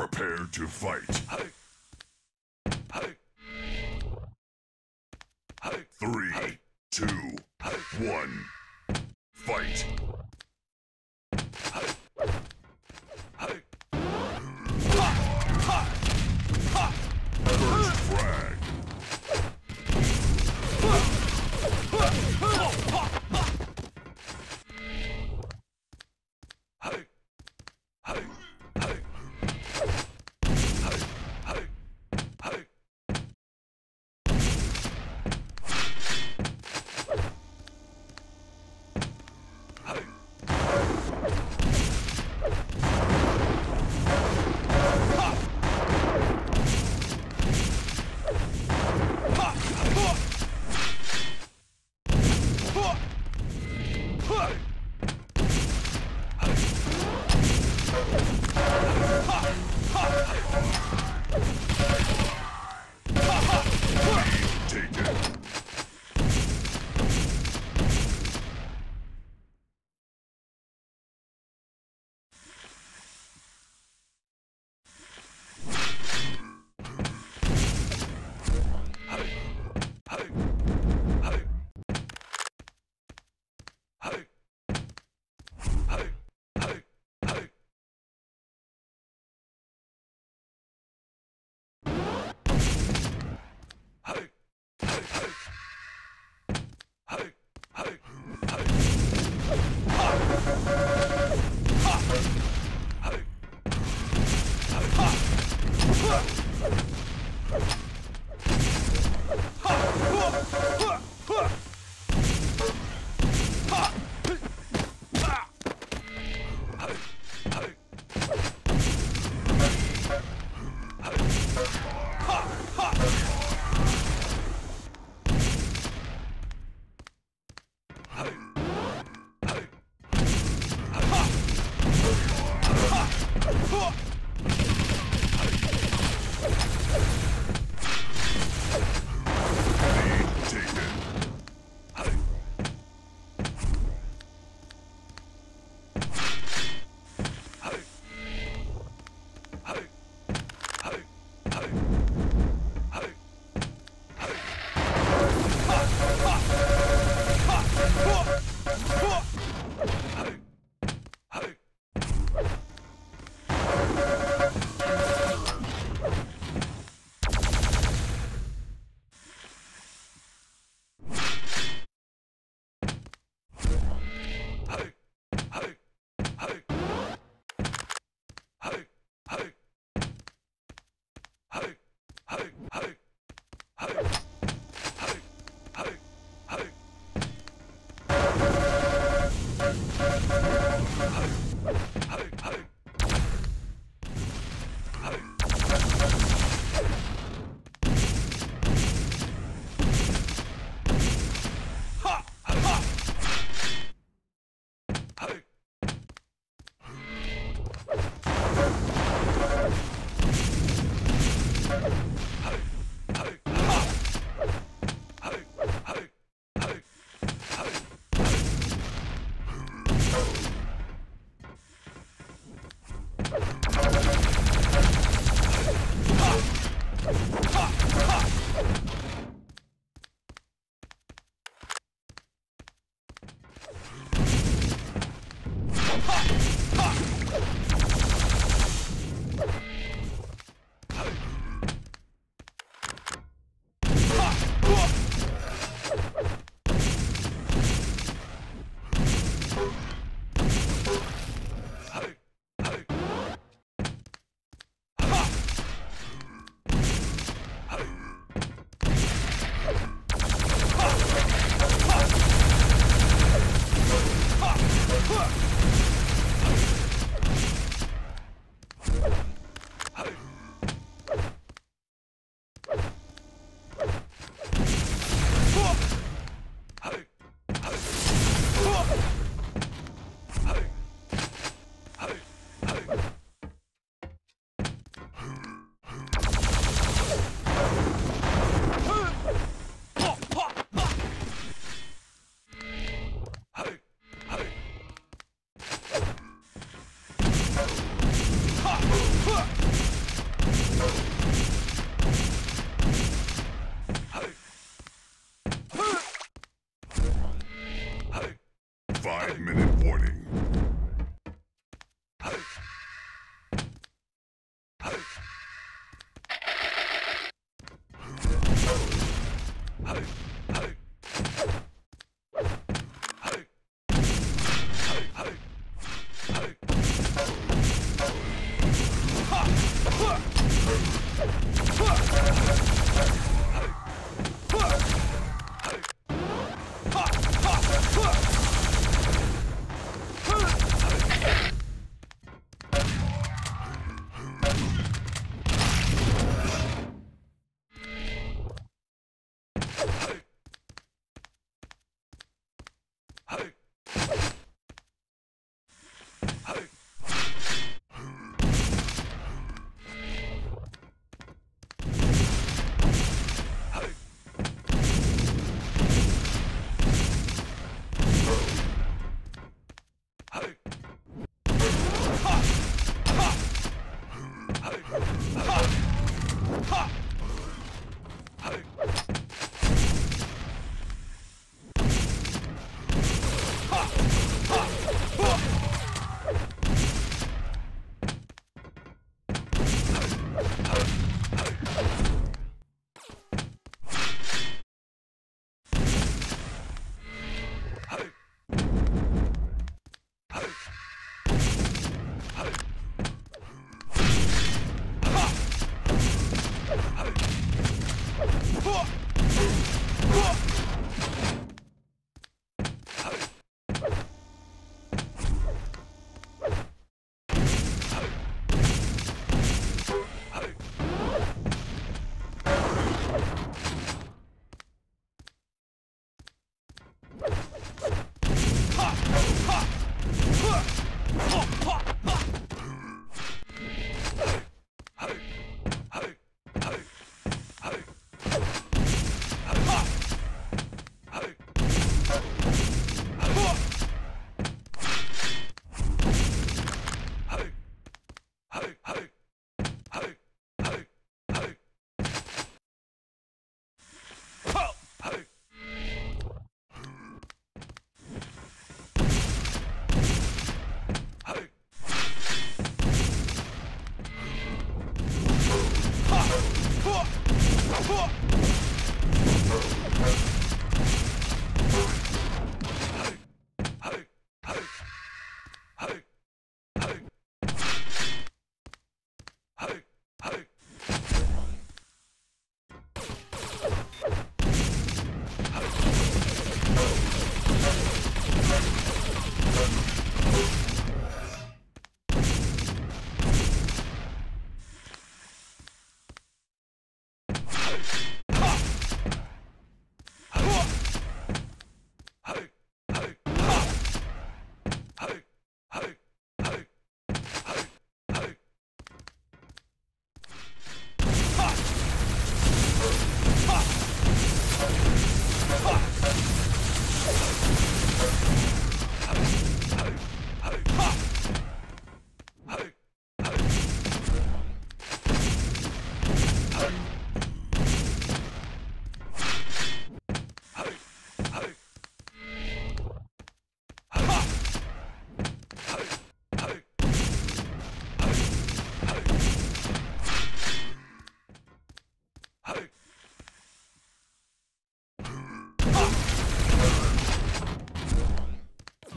Prepare to fight. Three, two, one, fight. First frag.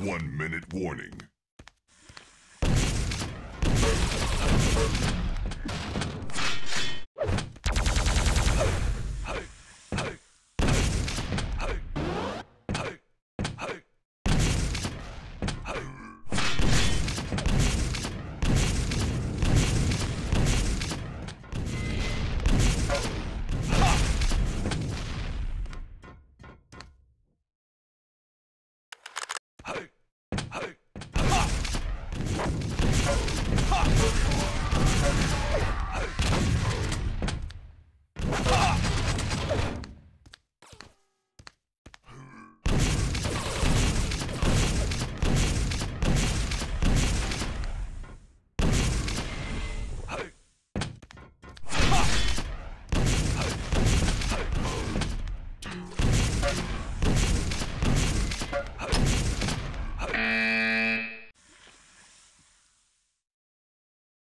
1 minute warning.